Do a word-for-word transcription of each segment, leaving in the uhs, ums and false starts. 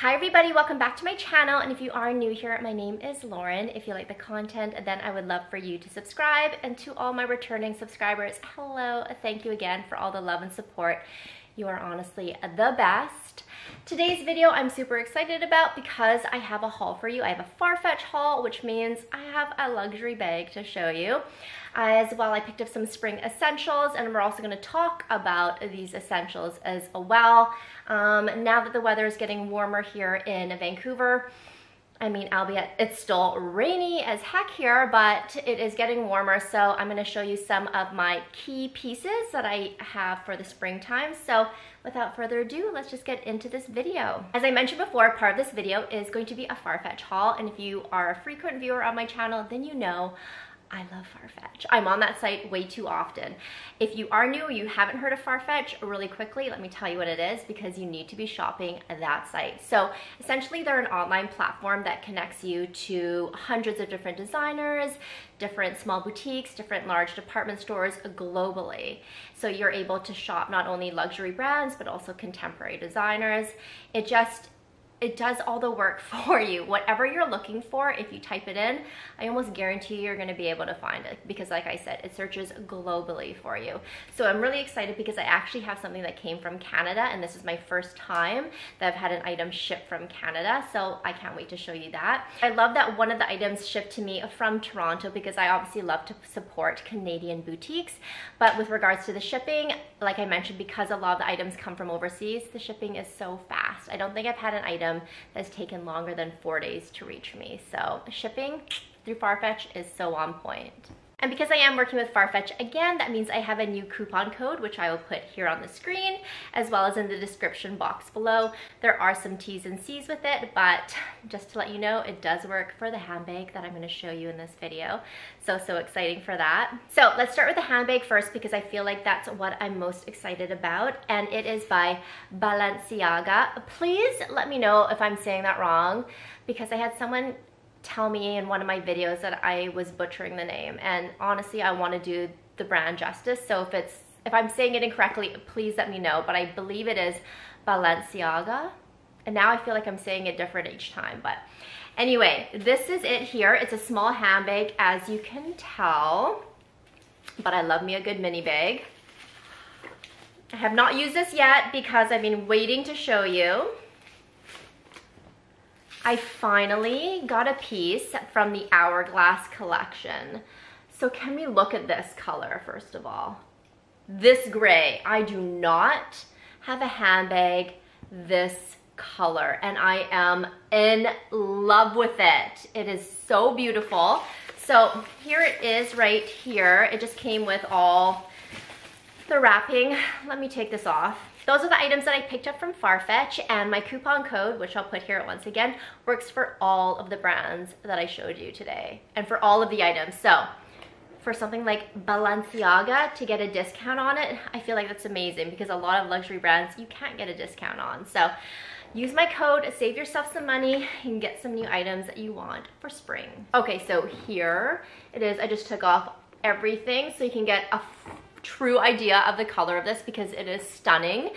Hi everybody, welcome back to my channel, and if you are new here, my name is Lauren. If you like the content, then I would love for you to subscribe, and to all my returning subscribers, hello, thank you again for all the love and support. You are honestly the best. Today's video I'm super excited about because I have a haul for you. I have a Farfetch haul, which means I have a luxury bag to show you. As well, I picked up some spring essentials, and we're also gonna talk about these essentials as well. Um, now that the weather is getting warmer here in Vancouver, I mean, albeit it's still rainy as heck here, but it is getting warmer, so I'm gonna show you some of my key pieces that I have for the springtime. So without further ado, let's just get into this video. As I mentioned before, part of this video is going to be a Farfetch haul, and if you are a frequent viewer on my channel, then you know I love Farfetch. I'm on that site way too often. If you are new or you haven't heard of Farfetch, really quickly, let me tell you what it is, because you need to be shopping that site. So essentially, they're an online platform that connects you to hundreds of different designers, different small boutiques, different large department stores globally. So you're able to shop not only luxury brands, but also contemporary designers. It just It does all the work for you. Whatever you're looking for, if you type it in, I almost guarantee you're gonna be able to find it, because like I said, it searches globally for you. So I'm really excited because I actually have something that came from Canada, and this is my first time that I've had an item shipped from Canada, so I can't wait to show you that. I love that one of the items shipped to me from Toronto, because I obviously love to support Canadian boutiques, but with regards to the shipping, like I mentioned, because a lot of the items come from overseas, the shipping is so fast. I don't think I've had an item that's taken longer than four days to reach me. So shipping through Farfetch is so on point. And because I am working with Farfetch again, that means I have a new coupon code, which I will put here on the screen, as well as in the description box below. There are some T's and C's with it, but just to let you know, it does work for the handbag that I'm going to show you in this video. So, so exciting for that. So let's start with the handbag first, because I feel like that's what I'm most excited about. And it is by Balenciaga. Please let me know if I'm saying that wrong, because I had someone tell me in one of my videos that I was butchering the name, and honestly I want to do the brand justice, so if it's if I'm saying it incorrectly, please let me know, but I believe it is Balenciaga, and now I feel like I'm saying it different each time. But anyway, this is it here. It's a small handbag, as you can tell, but I love me a good mini bag. I have not used this yet because I've been waiting to show you. I finally got a piece from the Hourglass collection. So can we look at this color first of all? This gray. I do not have a handbag this color, and I am in love with it. It is so beautiful. So here it is right here. It just came with all the wrapping. Let me take this off. Those are the items that I picked up from Farfetch, and my coupon code, which I'll put here once again, works for all of the brands that I showed you today and for all of the items. So for something like Balenciaga to get a discount on it, I feel like that's amazing, because a lot of luxury brands you can't get a discount on. So use my code, save yourself some money, and get some new items that you want for spring. Okay, so here it is. I just took off everything so you can get a true idea of the color of this, because it is stunning.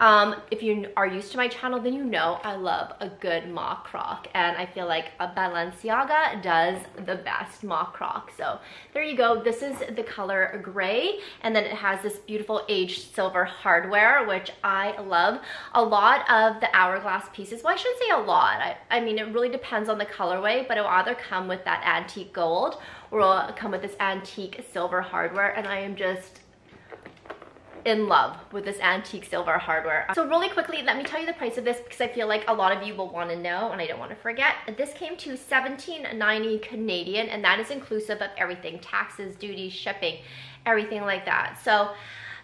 Um, if you are used to my channel, then you know I love a good mock croc, and I feel like a Balenciaga does the best mock croc. So there you go. This is the color gray, and then it has this beautiful aged silver hardware, which I love. A lot of the Hourglass pieces, well, I shouldn't say a lot. I, I mean, it really depends on the colorway, but it will either come with that antique gold or it'll come with this antique silver hardware, and I am just in love with this antique silver hardware. So really quickly, let me tell you the price of this, because I feel like a lot of you will want to know and I don't want to forget. This came to seventeen ninety Canadian, and that is inclusive of everything, taxes, duties, shipping, everything like that. So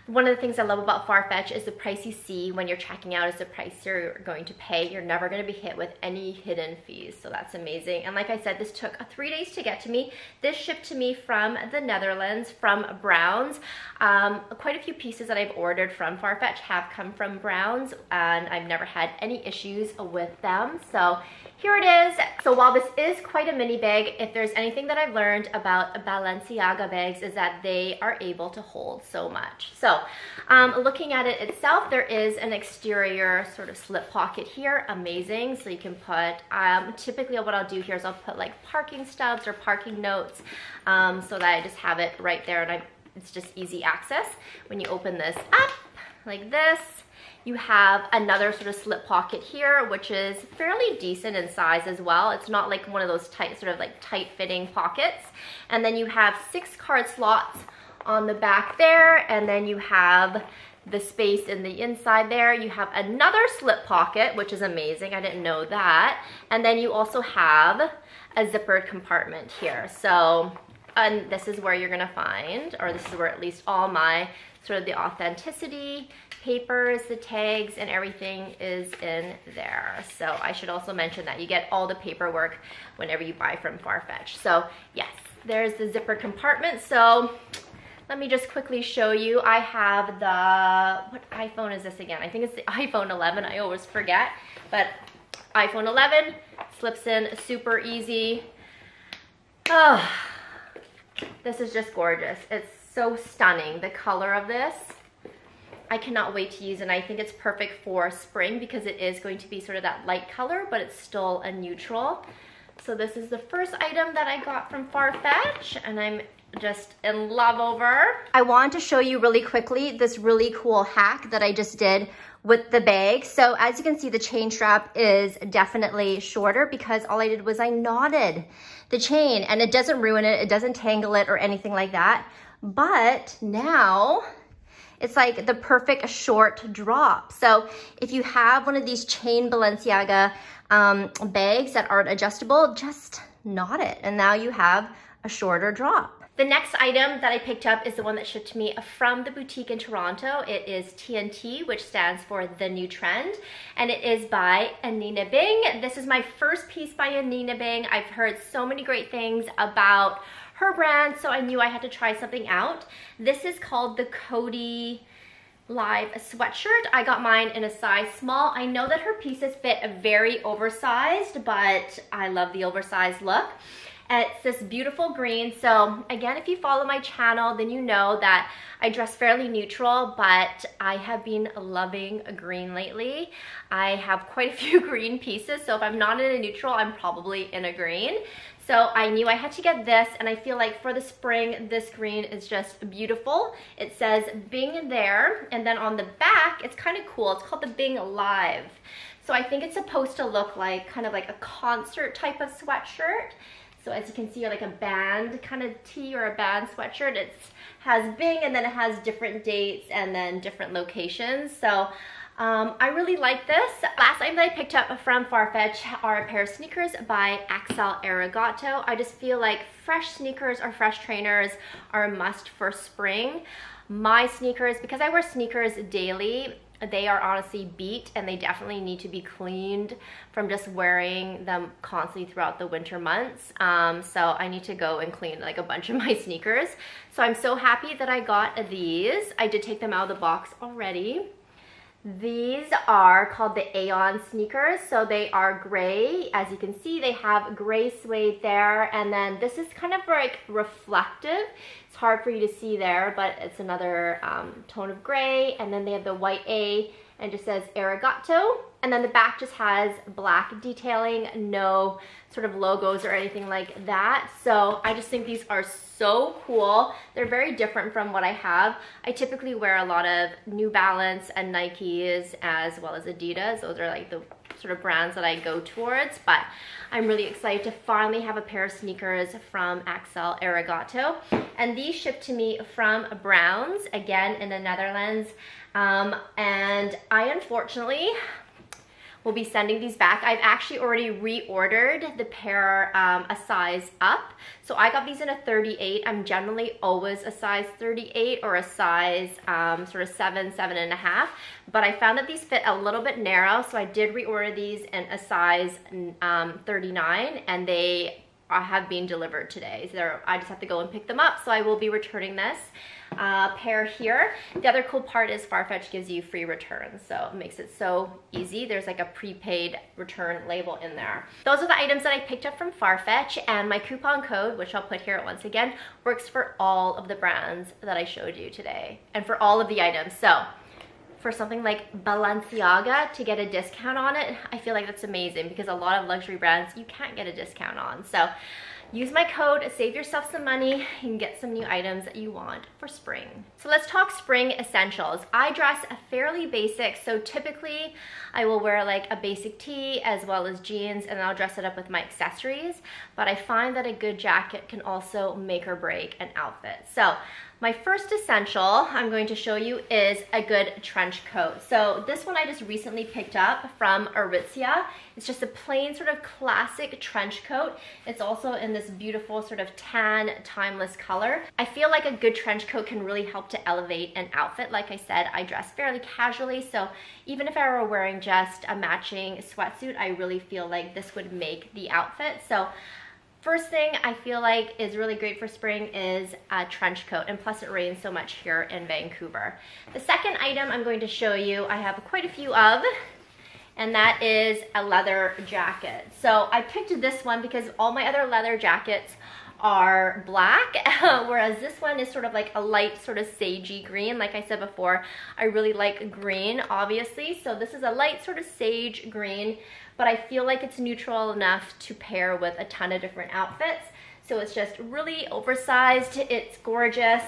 one of the things I love about Farfetch is the price you see when you're checking out is the price you're going to pay. You're never going to be hit with any hidden fees, so that's amazing. And like I said, this took three days to get to me. This shipped to me from the Netherlands, from Browns. Um, quite a few pieces that I've ordered from Farfetch have come from Browns, and I've never had any issues with them, so here it is. So while this is quite a mini bag, if there's anything that I've learned about Balenciaga bags is that they are able to hold so much. So So um, looking at it itself, there is an exterior sort of slip pocket here, amazing. So you can put, um, typically what I'll do here is I'll put like parking stubs or parking notes um, so that I just have it right there, and I, it's just easy access. When you open this up like this, you have another sort of slip pocket here, which is fairly decent in size as well. It's not like one of those tight, sort of like tight fitting pockets. And then you have six card slots on the back there, and then you have the space in the inside there. You have another slip pocket, which is amazing. I didn't know that. And then you also have a zippered compartment here. So, and this is where you're gonna find, or this is where at least all my sort of the authenticity papers, the tags, and everything is in there. So I should also mention that you get all the paperwork whenever you buy from Farfetch. So yes, there's the zipper compartment. So let me just quickly show you. I have the, what iPhone is this again? I think it's the iPhone eleven. I always forget, but iPhone eleven slips in super easy. Oh, this is just gorgeous. It's so stunning, the color of this. I cannot wait to use, and I think it's perfect for spring because it is going to be sort of that light color, but it's still a neutral. So this is the first item that I got from Farfetch, and I'm just in love over. I want to show you really quickly this really cool hack that I just did with the bag. So as you can see, the chain strap is definitely shorter because all I did was I knotted the chain, and it doesn't ruin it, it doesn't tangle it or anything like that. But now, it's like the perfect short drop. So if you have one of these chain Balenciaga um, bags that aren't adjustable, just knot it, and now you have a shorter drop. The next item that I picked up is the one that shipped to me from the boutique in Toronto. It is T N T, which stands for The New Trend, and it is by Anine Bing. This is my first piece by Anine Bing. I've heard so many great things about her brand, so I knew I had to try something out. This is called the Cody Sweatshirt. I got mine in a size small. I know that her pieces fit very oversized, but I love the oversized look. It's this beautiful green. So again, if you follow my channel, then you know that I dress fairly neutral, but I have been loving green lately. I have quite a few green pieces, so if I'm not in a neutral, I'm probably in a green. So I knew I had to get this, and I feel like for the spring, this green is just beautiful. It says Bing there, and then on the back, it's kind of cool. It's called the Bing Live. So I think it's supposed to look like kind of like a concert type of sweatshirt. So as you can see, like a band kind of tee or a band sweatshirt. It has Bing, and then it has different dates and then different locations. So um, I really like this. Last item that I picked up from Farfetch are a pair of sneakers by Axel Arigato. I just feel like fresh sneakers or fresh trainers are a must for spring. My sneakers, because I wear sneakers daily, they are honestly beat, and they definitely need to be cleaned from just wearing them constantly throughout the winter months. Um, so I need to go and clean like a bunch of my sneakers. So I'm so happy that I got these. I did take them out of the box already. These are called the Aeon sneakers. So they are gray. As you can see, they have gray suede there. And then this is kind of like reflective. It's hard for you to see there, but it's another um, tone of gray. And then they have the white A, and just says Arigato. And then the back just has black detailing, no sort of logos or anything like that. So I just think these are so cool. They're very different from what I have. I typically wear a lot of New Balance and Nikes, as well as Adidas. Those are like the sort of brands that I go towards, but I'm really excited to finally have a pair of sneakers from Axel Arigato. And these shipped to me from Browns, again in the Netherlands. Um, and I unfortunately will be sending these back. I've actually already reordered the pair um, a size up. So I got these in a thirty-eight. I'm generally always a size thirty-eight or a size um, sort of seven, seven and a half. But I found that these fit a little bit narrow. So I did reorder these in a size um, thirty-nine, and they I have been delivered today. So there, I just have to go and pick them up, so I will be returning this uh, pair here. The other cool part is Farfetch gives you free returns, so it makes it so easy. There's like a prepaid return label in there. Those are the items that I picked up from Farfetch, and my coupon code, which I'll put here once again, works for all of the brands that I showed you today and for all of the items. So for something like Balenciaga to get a discount on it, I feel like that's amazing, because a lot of luxury brands you can't get a discount on. So use my code, save yourself some money, and get some new items that you want for spring. So let's talk spring essentials. I dress fairly basic, so typically I will wear like a basic tee as well as jeans, and I'll dress it up with my accessories, but I find that a good jacket can also make or break an outfit. So my first essential I'm going to show you is a good trench coat. So this one I just recently picked up from Aritzia. It's just a plain sort of classic trench coat. It's also in this beautiful sort of tan, timeless color. I feel like a good trench coat can really help to elevate an outfit. Like I said, I dress fairly casually, so even if I were wearing just a matching sweatsuit, I really feel like this would make the outfit. So first thing I feel like is really great for spring is a trench coat, and plus it rains so much here in Vancouver. The second item I'm going to show you, I have quite a few of, and that is a leather jacket. So I picked this one because all my other leather jackets are black, whereas this one is sort of like a light sort of sagey green. Like I said before, I really like green, obviously, so this is a light sort of sage green, but I feel like it's neutral enough to pair with a ton of different outfits. So it's just really oversized, it's gorgeous.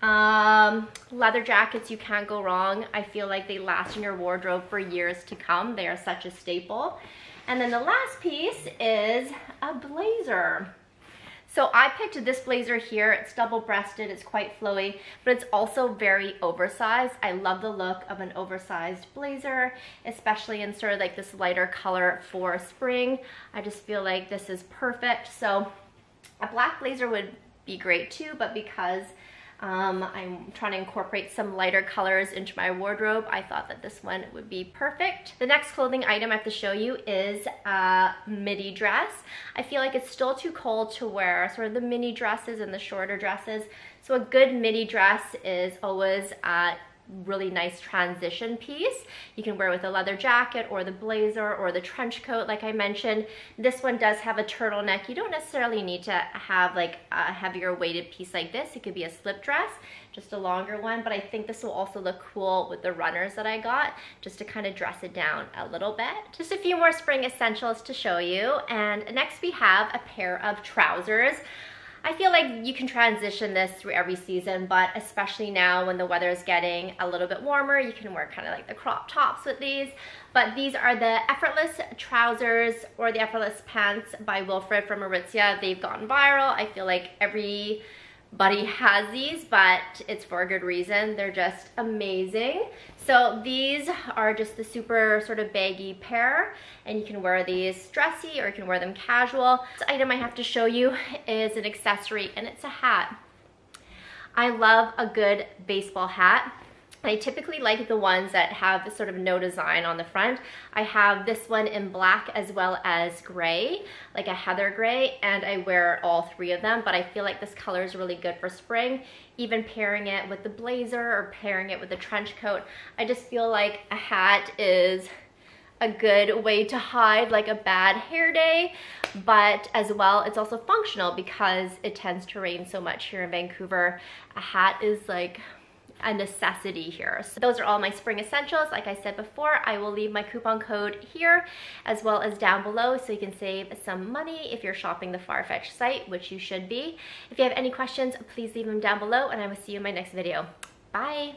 Um, leather jackets, you can't go wrong. I feel like they last in your wardrobe for years to come. They are such a staple. And then the last piece is a blazer. So I picked this blazer here. It's double-breasted, it's quite flowy, but it's also very oversized. I love the look of an oversized blazer, especially in sort of like this lighter color for spring. I just feel like this is perfect. So a black blazer would be great too, but because um, I'm trying to incorporate some lighter colors into my wardrobe, I thought that this one would be perfect. The next clothing item I have to show you is a midi dress. I feel like it's still too cold to wear sort of the mini dresses and the shorter dresses, so a good midi dress is always a really nice transition piece. You can wear it with a leather jacket or the blazer or the trench coat like I mentioned. This one does have a turtleneck. You don't necessarily need to have like a heavier weighted piece like this. It could be a slip dress, just a longer one, but I think this will also look cool with the runners that I got, just to kind of dress it down a little bit. Just a few more spring essentials to show you, and next we have a pair of trousers. I feel like you can transition this through every season, but especially now when the weather is getting a little bit warmer, you can wear kind of like the crop tops with these. But these are the Effortless Trousers or the Effortless Pants by Wilfred from Aritzia. They've gotten viral. I feel like everybody has these, but it's for a good reason. They're just amazing. So these are just the super sort of baggy pair, and you can wear these dressy or you can wear them casual. This item I have to show you is an accessory, and it's a hat. I love a good baseball hat. I typically like the ones that have sort of no design on the front. I have this one in black as well as gray, like a heather gray, and I wear all three of them, but I feel like this color is really good for spring. Even pairing it with the blazer or pairing it with a trench coat, I just feel like a hat is a good way to hide like a bad hair day, but as well it's also functional because it tends to rain so much here in Vancouver. A hat is like a necessity here. So those are all my spring essentials. Like I said before, I will leave my coupon code here as well as down below, so you can save some money if you're shopping the Farfetch site, which you should be. If you have any questions, please leave them down below, and I will see you in my next video. Bye!